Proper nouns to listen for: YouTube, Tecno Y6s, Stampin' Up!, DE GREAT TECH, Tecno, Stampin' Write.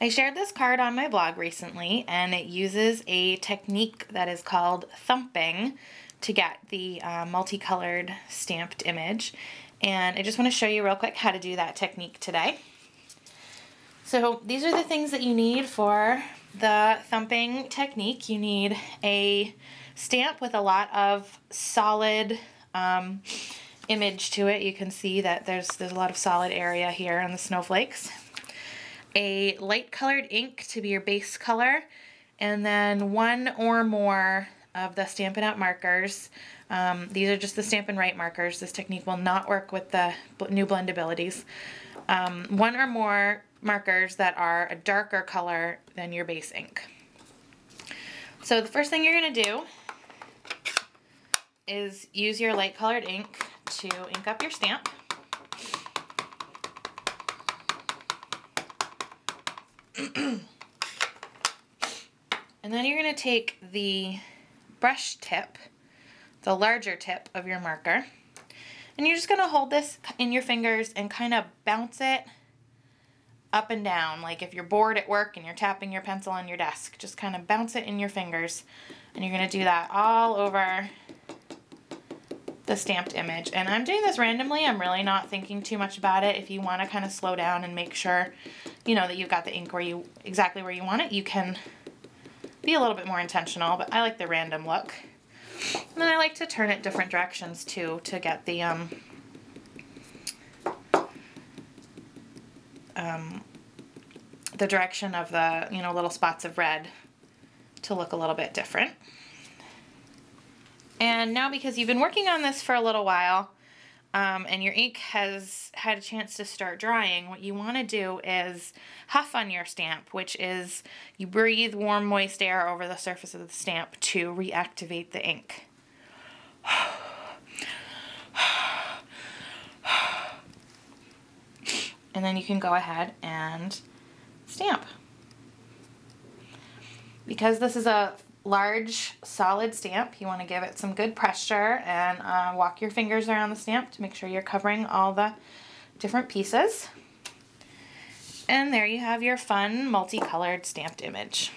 I shared this card on my blog recently, and it uses a technique that is called thumping to get the multicolored stamped image. And I just want to show you real quick how to do that technique today. So these are the things that you need for the thumping technique. You need a stamp with a lot of solid image to it. You can see that there's a lot of solid area here on the snowflakes. A light colored ink to be your base color, and then one or more of the Stampin' Up! Markers. These are just the Stampin' Write markers. This technique will not work with the new blend abilities. One or more markers that are a darker color than your base ink. So the first thing you're going to do is use your light colored ink to ink up your stamp. And then you're going to take the brush tip, the larger tip of your marker, and you're just going to hold this in your fingers and kind of bounce it up and down, like if you're bored at work and you're tapping your pencil on your desk, just kind of bounce it in your fingers, and you're going to do that all over the stamped image. And I'm doing this randomly. I'm really not thinking too much about it. If you want to kind of slow down and make sure, you know, that you've got the ink where you exactly where you want it, you can be a little bit more intentional, but I like the random look. And then I like to turn it different directions too to get the direction of the, you know, little spots of red to look a little bit different. And now, because you've been working on this for a little while and your ink has had a chance to start drying, what you want to do is huff on your stamp, which is you breathe warm, moist air over the surface of the stamp to reactivate the ink. And then you can go ahead and stamp. Because this is a large solid stamp, you want to give it some good pressure and walk your fingers around the stamp to make sure you're covering all the different pieces. And there you have your fun multicolored stamped image.